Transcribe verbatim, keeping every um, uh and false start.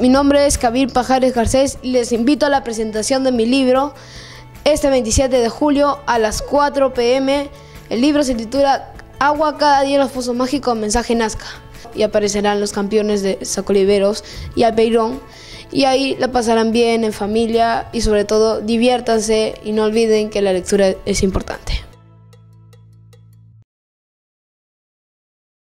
Mi nombre es Kabir Pajares Garcés y les invito a la presentación de mi libro este veintisiete de julio a las cuatro p m El libro se titula Agua cada día en los pozos mágicos, Mensaje Nasca. Y aparecerán los campeones de Saco Oliveros y Albeirón. Y ahí la pasarán bien en familia y sobre todo diviértanse y no olviden que la lectura es importante.